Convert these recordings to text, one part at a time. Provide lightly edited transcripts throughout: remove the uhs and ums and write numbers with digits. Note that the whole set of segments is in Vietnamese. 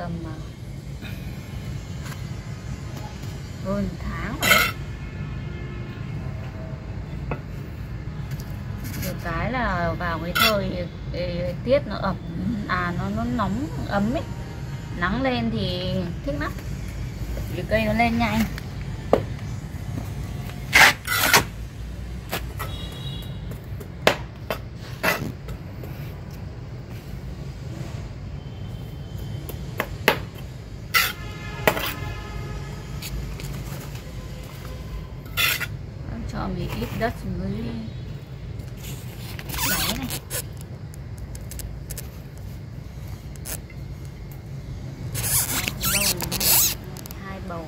tầm 1 tháng rồi. Được cái là vào cái thời tiết nó ẩm, nó nóng ấm ấy, nắng lên thì thích lắm vì cây nó lên nhanh. Cho mình ít đất mới lấy này. Hai bầu.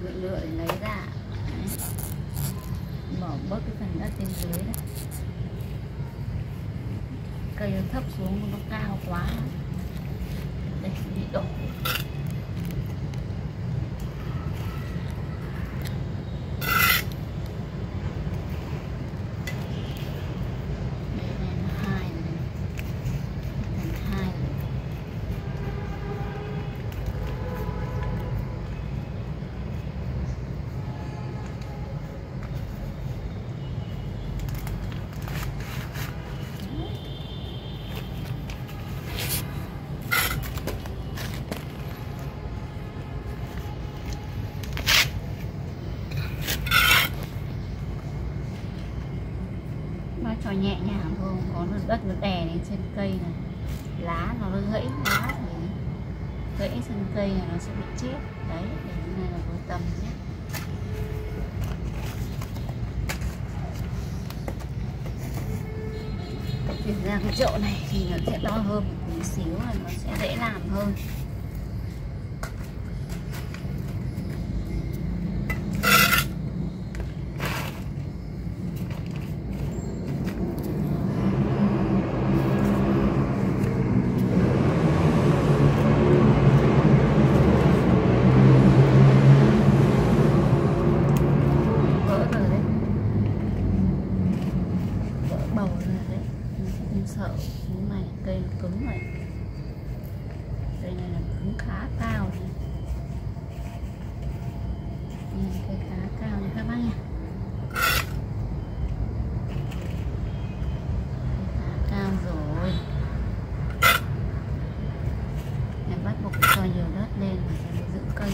Lựa để lấy ra. Bỏ bớt cái phần đất bên dưới này. Cây nó thấp xuống nó cao quá. Đây, đi đổ. Cho nhẹ nhàng thôi, có đất nó đè lên trên cây này, lá nó gãy, lá thì gãy trên cây này nó sẽ bị chết. Đấy, để như này là vô tầm nhé. Chuyển ra cái chậu này thì nó sẽ to hơn một tí xíu, là nó sẽ dễ làm hơn. Sợ cái này cây cứng này, cây này là cứng khá cao này. Cây khá cao này các bác nhỉ, khá cao rồi. Em bắt buộc cho nhiều đất lên để giữ cây.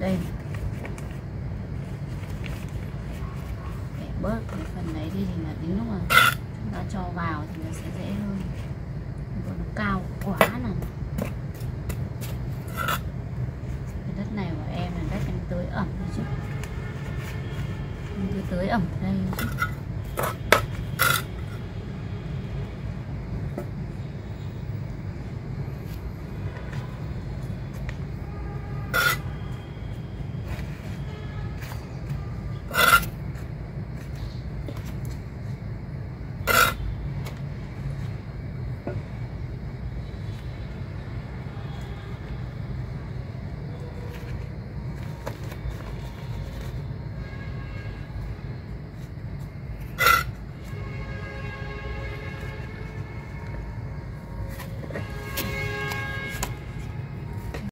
Đây, để bớt cái phần đấy đi thì là đến lúc mà chúng ta cho vào thì nó sẽ dễ hơn. Còn nó cao quá này. Cái đất này của em là đất em tưới ẩm thôi chứ. Em tưới ẩm ở đây thôi chứ.